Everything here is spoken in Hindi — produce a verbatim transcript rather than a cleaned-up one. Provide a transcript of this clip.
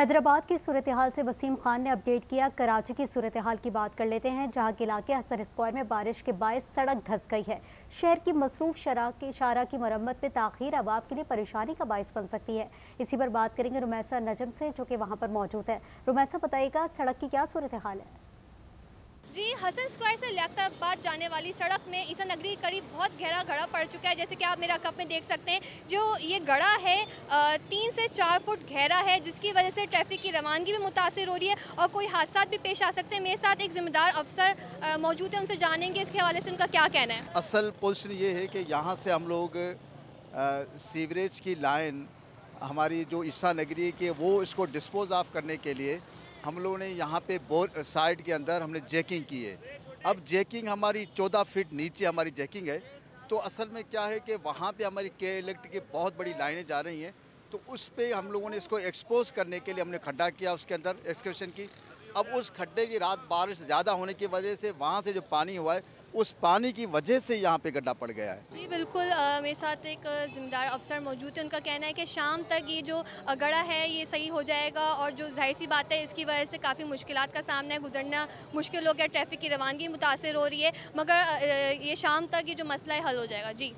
हैदराबाद की सूरत हाल से वसीम खान ने अपडेट किया। कराची की सूरत हाल की बात कर लेते हैं, जहाँ के इलाके हसन स्क्वायर में बारिश के बायस सड़क धंस गई है। शहर की मसरूफ शाहराह की मरम्मत में ताखीर अवाम के लिए परेशानी का बायस बन सकती है। इसी पर बात करेंगे रोमैसा नजम से, जो कि वहाँ पर मौजूद है। रोमैसा, बताइएगा सड़क की क्या सूरत हाल है? जी, हसन स्क्वायर से लियाकतबाद जाने वाली सड़क में ईसा नगरी करीब बहुत गहरा गड्ढा पड़ चुका है। जैसे कि आप मेरा कप में देख सकते हैं, जो ये गड्ढा है तीन से चार फुट गहरा है, जिसकी वजह से ट्रैफिक की रवानगी भी मुतासर हो रही है और कोई हादसा भी पेश आ सकते हैं। मेरे साथ एक जिम्मेदार अफसर मौजूद है, उनसे जानेंगे इसके हवाले से उनका क्या कहना है। असल पोजिशन ये है कि यहाँ से हम लोग सीवरेज की लाइन हमारी जो ईसा नगरी की वो इसको डिस्पोज ऑफ करने के लिए हम लोगों ने यहाँ पे बोर साइड के अंदर हमने जैकिंग की है। अब जैकिंग हमारी चौदह फीट नीचे हमारी जैकिंग है, तो असल में क्या है कि वहाँ पे हमारी के इलेक्ट की बहुत बड़ी लाइनें जा रही हैं, तो उस पे हम लोगों ने इसको एक्सपोज करने के लिए हमने खड्डा किया, उसके अंदर एक्सकवेशन की। अब उस खड्डे की रात बारिश ज़्यादा होने की वजह से वहाँ से जो पानी हुआ है, उस पानी की वजह से यहाँ पे गड्ढा पड़ गया है। जी बिल्कुल, आ, मेरे साथ एक जिम्मेदार अफसर मौजूद है। उनका कहना है कि शाम तक ये जो गड्ढा है ये सही हो जाएगा और जो जाहिर सी बात है इसकी वजह से काफ़ी मुश्किलात का सामना है, गुजरना मुश्किल हो गया, ट्रैफिक की रवानगी मुतासर हो रही है, मगर आ, ये शाम तक ये जो मसला है हल हो जाएगा। जी।